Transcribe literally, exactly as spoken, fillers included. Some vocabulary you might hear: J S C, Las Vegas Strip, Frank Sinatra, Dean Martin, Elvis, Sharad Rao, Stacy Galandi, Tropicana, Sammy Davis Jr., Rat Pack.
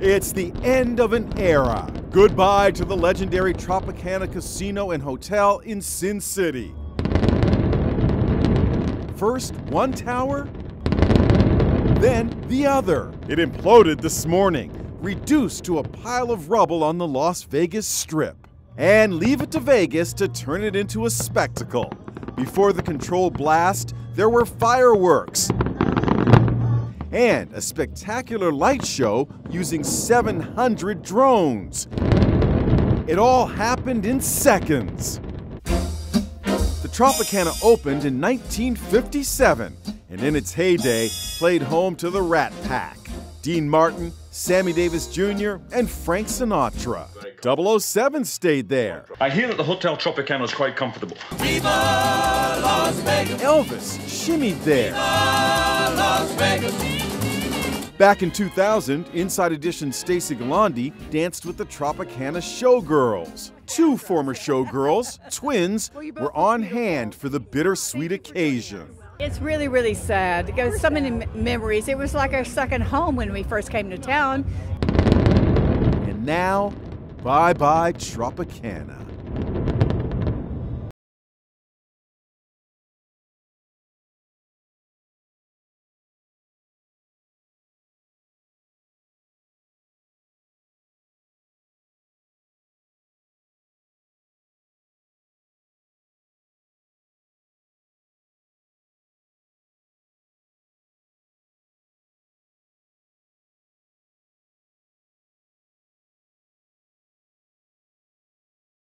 It's the end of an era. Goodbye to the legendary Tropicana Casino and Hotel in Sin City. First one tower, then the other. It imploded this morning, reduced to a pile of rubble on the Las Vegas Strip. And leave it to Vegas to turn it into a spectacle. Before the controlled blast, there were fireworks and a spectacular light show using seven hundred drones. It all happened in seconds. The Tropicana opened in nineteen fifty-seven and in its heyday played home to the Rat Pack, Dean Martin, Sammy Davis Junior, and Frank Sinatra. double oh seven stayed there. I hear that the Hotel Tropicana is quite comfortable. Viva Las Vegas! Elvis shimmied there. Viva Las Vegas! Back in two thousand, Inside Edition's Stacy Galandi danced with the Tropicana showgirls. Two former showgirls, twins, were on hand for the bittersweet occasion. It's really, really sad. It goes so many memories. It was like our second home when we first came to town. And now, bye-bye Tropicana.